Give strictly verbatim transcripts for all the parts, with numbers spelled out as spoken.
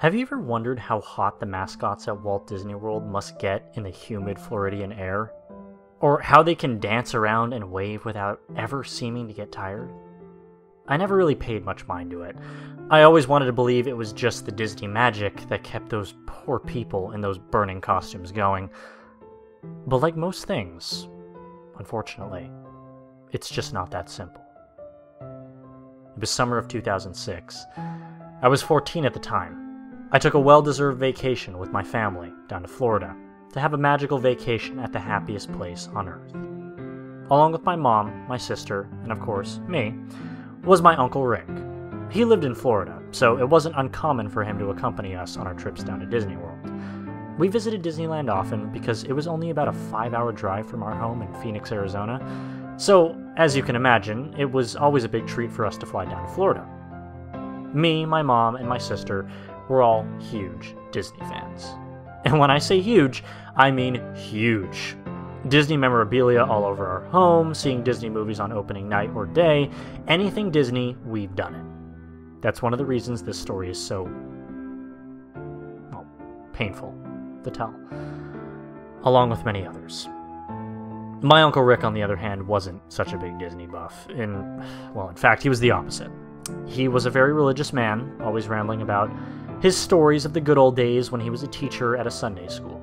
Have you ever wondered how hot the mascots at Walt Disney World must get in the humid Floridian air? Or how they can dance around and wave without ever seeming to get tired? I never really paid much mind to it. I always wanted to believe it was just the Disney magic that kept those poor people in those burning costumes going. But like most things, unfortunately, it's just not that simple. It was summer of two thousand six. I was fourteen at the time. I took a well-deserved vacation with my family down to Florida to have a magical vacation at the happiest place on Earth. Along with my mom, my sister, and of course, me, was my Uncle Rick. He lived in Florida, so it wasn't uncommon for him to accompany us on our trips down to Disney World. We visited Disneyland often because it was only about a five-hour drive from our home in Phoenix, Arizona, so as you can imagine, it was always a big treat for us to fly down to Florida. Me, my mom, and my sister were all huge Disney fans. And when I say huge, I mean huge. Disney memorabilia all over our home, seeing Disney movies on opening night or day, anything Disney, we've done it. That's one of the reasons this story is so, well, painful to tell, along with many others. My Uncle Rick, on the other hand, wasn't such a big Disney buff. In, well, in fact, he was the opposite. He was a very religious man, always rambling about his stories of the good old days when he was a teacher at a Sunday school.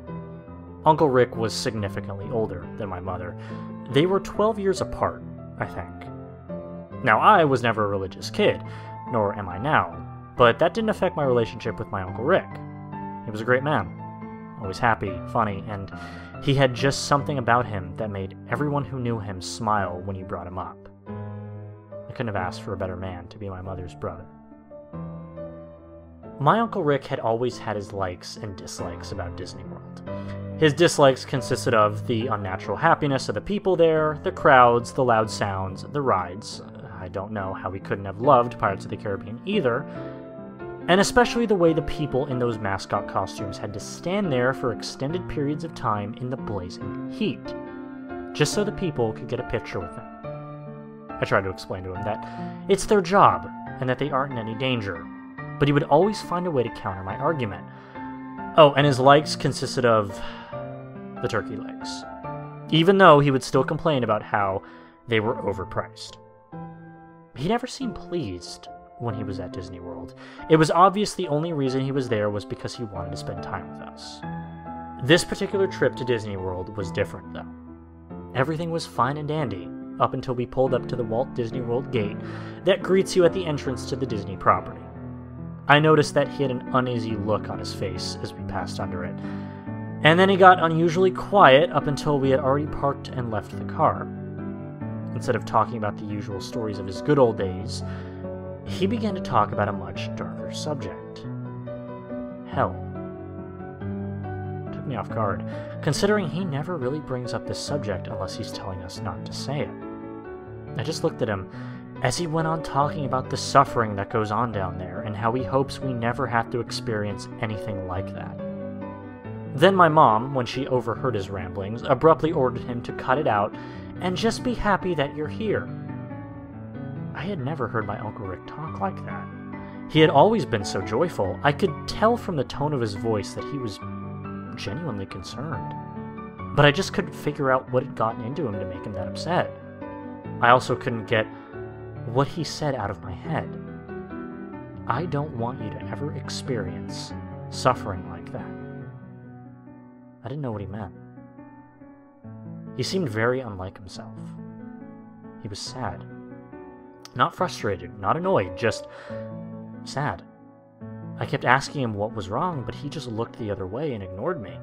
Uncle Rick was significantly older than my mother. They were twelve years apart, I think. Now, I was never a religious kid, nor am I now, but that didn't affect my relationship with my Uncle Rick. He was a great man, always happy, funny, and he had just something about him that made everyone who knew him smile when you brought him up. I couldn't have asked for a better man to be my mother's brother. My Uncle Rick had always had his likes and dislikes about Disney World. His dislikes consisted of the unnatural happiness of the people there, the crowds, the loud sounds, the rides. I don't know how he couldn't have loved Pirates of the Caribbean either. And especially the way the people in those mascot costumes had to stand there for extended periods of time in the blazing heat, just so the people could get a picture with them. I tried to explain to him that it's their job and that they aren't in any danger, but he would always find a way to counter my argument. Oh, and his likes consisted of the turkey legs, even though he would still complain about how they were overpriced. He never seemed pleased when he was at Disney World. It was obvious the only reason he was there was because he wanted to spend time with us. This particular trip to Disney World was different, though. Everything was fine and dandy up until we pulled up to the Walt Disney World gate that greets you at the entrance to the Disney property. I noticed that he had an uneasy look on his face as we passed under it. And then he got unusually quiet up until we had already parked and left the car. Instead of talking about the usual stories of his good old days, he began to talk about a much darker subject. Hell. It took me off guard, considering he never really brings up this subject unless he's telling us not to say it. I just looked at him as he went on talking about the suffering that goes on down there and how he hopes we never have to experience anything like that. Then my mom, when she overheard his ramblings, abruptly ordered him to cut it out and just be happy that you're here. I had never heard my Uncle Rick talk like that. He had always been so joyful. I could tell from the tone of his voice that he was genuinely concerned. But I just couldn't figure out what had gotten into him to make him that upset. I also couldn't get what he said out of my head. I don't want you to ever experience suffering like that. I didn't know what he meant. He seemed very unlike himself. He was sad. Not frustrated, not annoyed, just sad. I kept asking him what was wrong, but he just looked the other way and ignored me.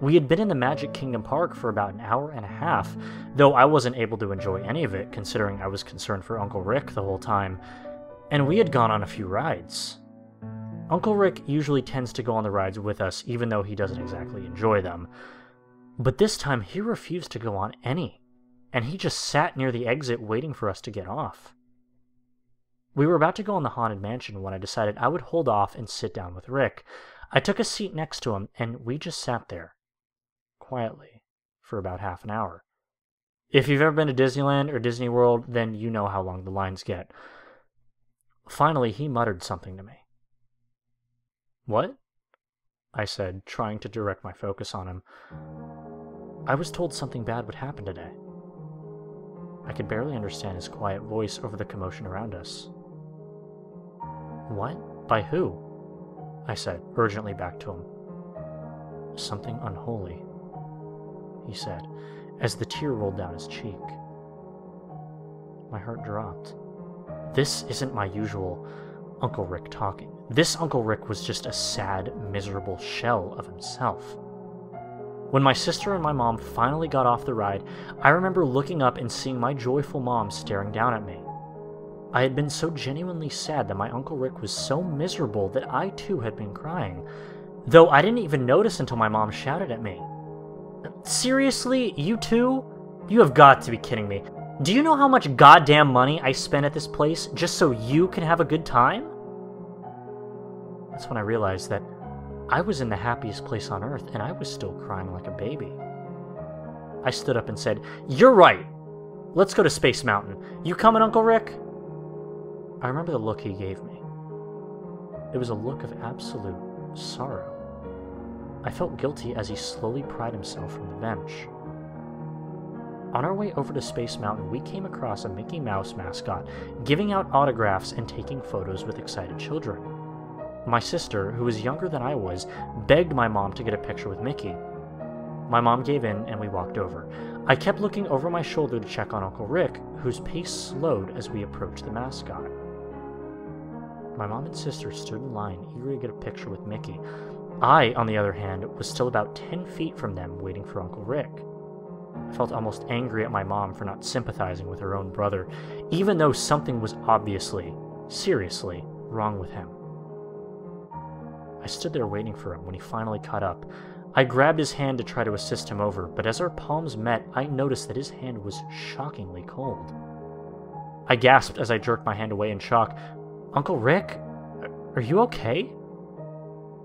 We had been in the Magic Kingdom Park for about an hour and a half, though I wasn't able to enjoy any of it, considering I was concerned for Uncle Rick the whole time, and we had gone on a few rides. Uncle Rick usually tends to go on the rides with us, even though he doesn't exactly enjoy them. But this time, he refused to go on any, and he just sat near the exit waiting for us to get off. We were about to go on the Haunted Mansion when I decided I would hold off and sit down with Rick. I took a seat next to him, and we just sat there, quietly, for about half an hour. If you've ever been to Disneyland or Disney World, then you know how long the lines get. Finally, he muttered something to me. What? I said, trying to direct my focus on him. I was told something bad would happen today. I could barely understand his quiet voice over the commotion around us. What? By who? I said, urgently back to him. Something unholy, he said, as the tear rolled down his cheek. My heart dropped. This isn't my usual Uncle Rick talking. This Uncle Rick was just a sad, miserable shell of himself. When my sister and my mom finally got off the ride, I remember looking up and seeing my joyful mom staring down at me. I had been so genuinely sad that my Uncle Rick was so miserable that I too had been crying, though I didn't even notice until my mom shouted at me. Seriously, you too? You have got to be kidding me. Do you know how much goddamn money I spent at this place just so you can have a good time? That's when I realized that I was in the happiest place on earth, and I was still crying like a baby. I stood up and said, You're right! Let's go to Space Mountain. You coming, Uncle Rick? I remember the look he gave me. It was a look of absolute sorrow. I felt guilty as he slowly pried himself from the bench. On our way over to Space Mountain, we came across a Mickey Mouse mascot, giving out autographs and taking photos with excited children. My sister, who was younger than I was, begged my mom to get a picture with Mickey. My mom gave in, and we walked over. I kept looking over my shoulder to check on Uncle Rick, whose pace slowed as we approached the mascot. My mom and sister stood in line, eager to get a picture with Mickey. I, on the other hand, was still about ten feet from them, waiting for Uncle Rick. I felt almost angry at my mom for not sympathizing with her own brother, even though something was obviously, seriously wrong with him. I stood there waiting for him when he finally caught up. I grabbed his hand to try to assist him over, but as our palms met, I noticed that his hand was shockingly cold. I gasped as I jerked my hand away in shock. Uncle Rick, are you okay?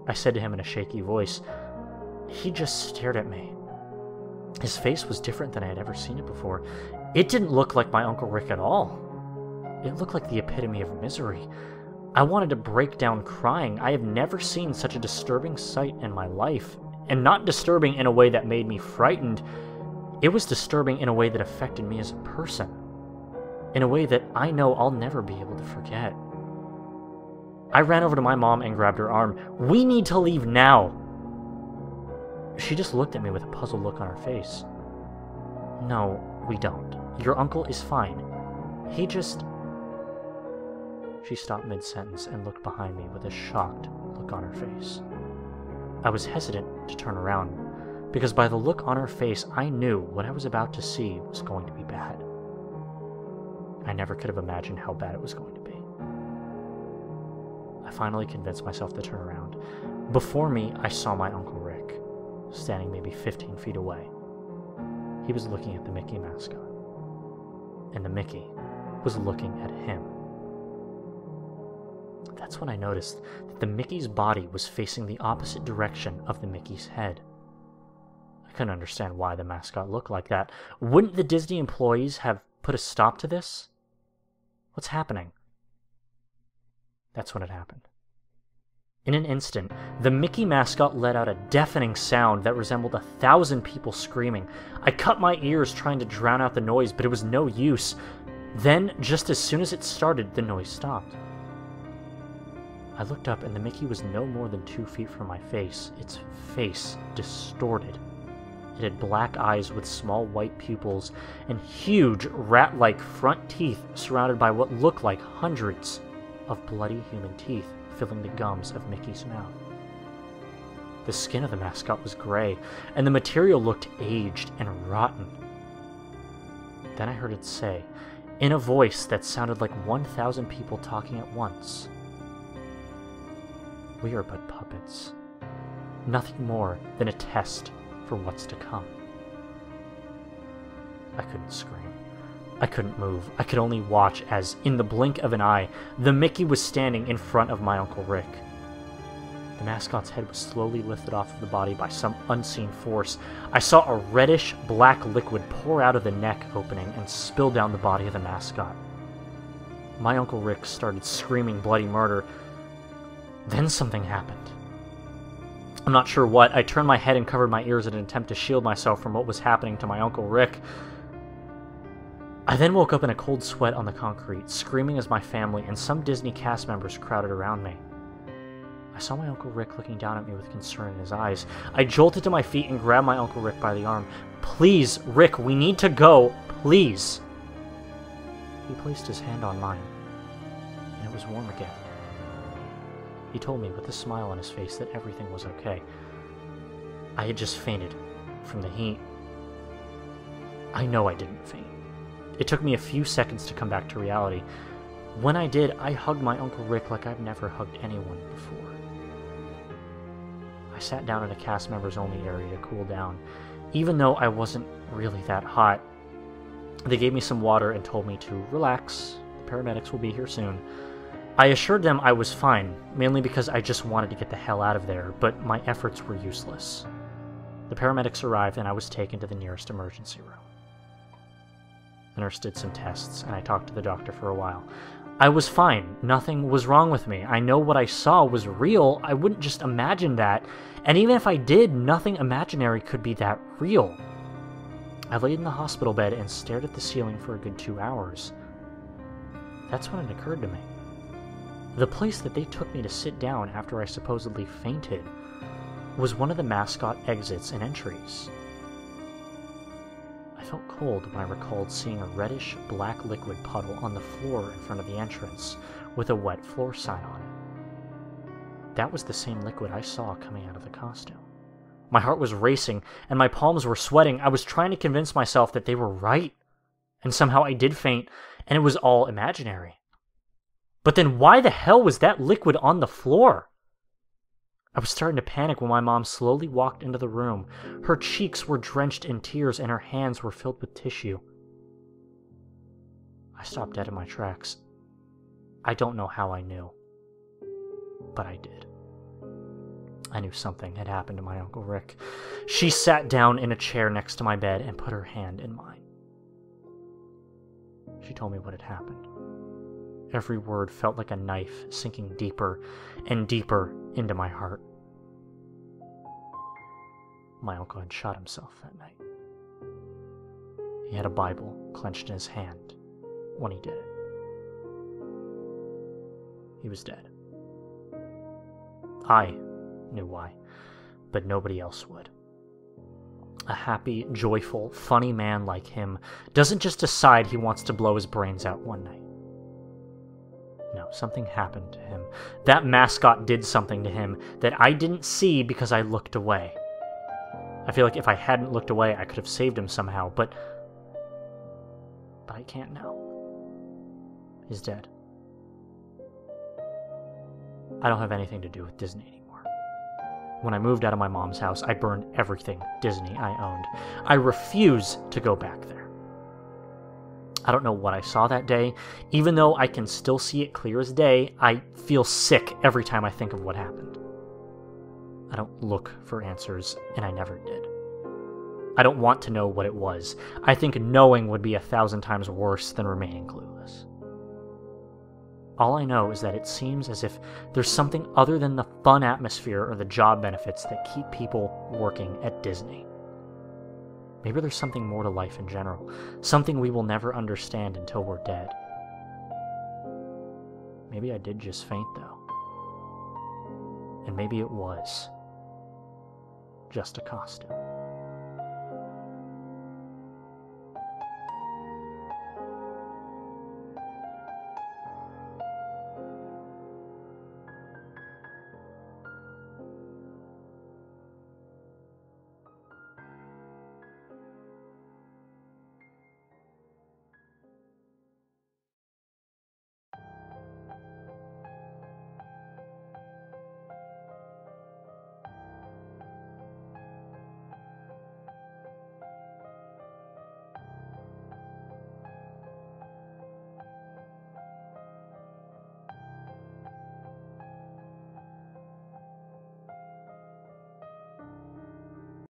I said to him in a shaky voice. He just stared at me. His face was different than I had ever seen it before. It didn't look like my Uncle Rick at all. It looked like the epitome of misery. I wanted to break down crying. I have never seen such a disturbing sight in my life. And not disturbing in a way that made me frightened. It was disturbing in a way that affected me as a person. In a way that I know I'll never be able to forget. I ran over to my mom and grabbed her arm. We need to leave now! She just looked at me with a puzzled look on her face. No, we don't. Your uncle is fine. He just... She stopped mid-sentence and looked behind me with a shocked look on her face. I was hesitant to turn around, because by the look on her face, I knew what I was about to see was going to be bad. I never could have imagined how bad it was going to be. I finally convinced myself to turn around. Before me, I saw my Uncle Rick, standing maybe fifteen feet away. He was looking at the Mickey mascot, and the Mickey was looking at him. That's when I noticed that the Mickey's body was facing the opposite direction of the Mickey's head. I couldn't understand why the mascot looked like that. Wouldn't the Disney employees have put a stop to this? What's happening? That's when it happened. In an instant, the Mickey mascot let out a deafening sound that resembled a thousand people screaming. I cut my ears trying to drown out the noise, but it was no use. Then, just as soon as it started, the noise stopped. I looked up, and the Mickey was no more than two feet from my face, its face distorted. It had black eyes with small white pupils and huge rat-like front teeth surrounded by what looked like hundreds of bloody human teeth filling the gums of Mickey's mouth. The skin of the mascot was gray, and the material looked aged and rotten. Then I heard it say, in a voice that sounded like one thousand people talking at once, "We are but puppets, nothing more than a test for what's to come." I couldn't scream. I couldn't move. I could only watch as, in the blink of an eye, the Mickey was standing in front of my Uncle Rick. The mascot's head was slowly lifted off of the body by some unseen force. I saw a reddish black liquid pour out of the neck opening and spill down the body of the mascot. My Uncle Rick started screaming bloody murder. Then something happened. I'm not sure what. I turned my head and covered my ears in an attempt to shield myself from what was happening to my Uncle Rick. I then woke up in a cold sweat on the concrete, screaming as my family and some Disney cast members crowded around me. I saw my Uncle Rick looking down at me with concern in his eyes. I jolted to my feet and grabbed my Uncle Rick by the arm. "Please, Rick, we need to go. Please." He placed his hand on mine, and it was warm again. He told me with a smile on his face that everything was okay. I had just fainted from the heat. I know I didn't faint. It took me a few seconds to come back to reality. When I did, I hugged my Uncle Rick like I've never hugged anyone before. I sat down in a cast members only area to cool down. Even though I wasn't really that hot, they gave me some water and told me to relax. The paramedics will be here soon. I assured them I was fine, mainly because I just wanted to get the hell out of there, but my efforts were useless. The paramedics arrived and I was taken to the nearest emergency room. The nurse did some tests, and I talked to the doctor for a while. I was fine. Nothing was wrong with me. I know what I saw was real. I wouldn't just imagine that. And even if I did, nothing imaginary could be that real. I laid in the hospital bed and stared at the ceiling for a good two hours. That's when it occurred to me. The place that they took me to sit down after I supposedly fainted was one of the mascot exits and entries. I felt cold when I recalled seeing a reddish black liquid puddle on the floor in front of the entrance with a wet floor sign on it. That was the same liquid I saw coming out of the costume. My heart was racing and my palms were sweating. I was trying to convince myself that they were right, and somehow I did faint and it was all imaginary. But then why the hell was that liquid on the floor? I was starting to panic when my mom slowly walked into the room. Her cheeks were drenched in tears and her hands were filled with tissue. I stopped dead in my tracks. I don't know how I knew, but I did. I knew something had happened to my Uncle Rick. She sat down in a chair next to my bed and put her hand in mine. She told me what had happened. Every word felt like a knife sinking deeper and deeper into my heart. My uncle had shot himself that night. He had a Bible clenched in his hand when he did it. He was dead. I knew why, but nobody else would. A happy, joyful, funny man like him doesn't just decide he wants to blow his brains out one night. No, something happened to him. That mascot did something to him that I didn't see because I looked away. I feel like if I hadn't looked away, I could have saved him somehow, but... But I can't now. He's dead. I don't have anything to do with Disney anymore. When I moved out of my mom's house, I burned everything Disney I owned. I refuse to go back there. I don't know what I saw that day. Even though I can still see it clear as day, I feel sick every time I think of what happened. I don't look for answers, and I never did. I don't want to know what it was. I think knowing would be a thousand times worse than remaining clueless. All I know is that it seems as if there's something other than the fun atmosphere or the job benefits that keep people working at Disney. Maybe there's something more to life in general, something we will never understand until we're dead. Maybe I did just faint, though. And maybe it was just a costume.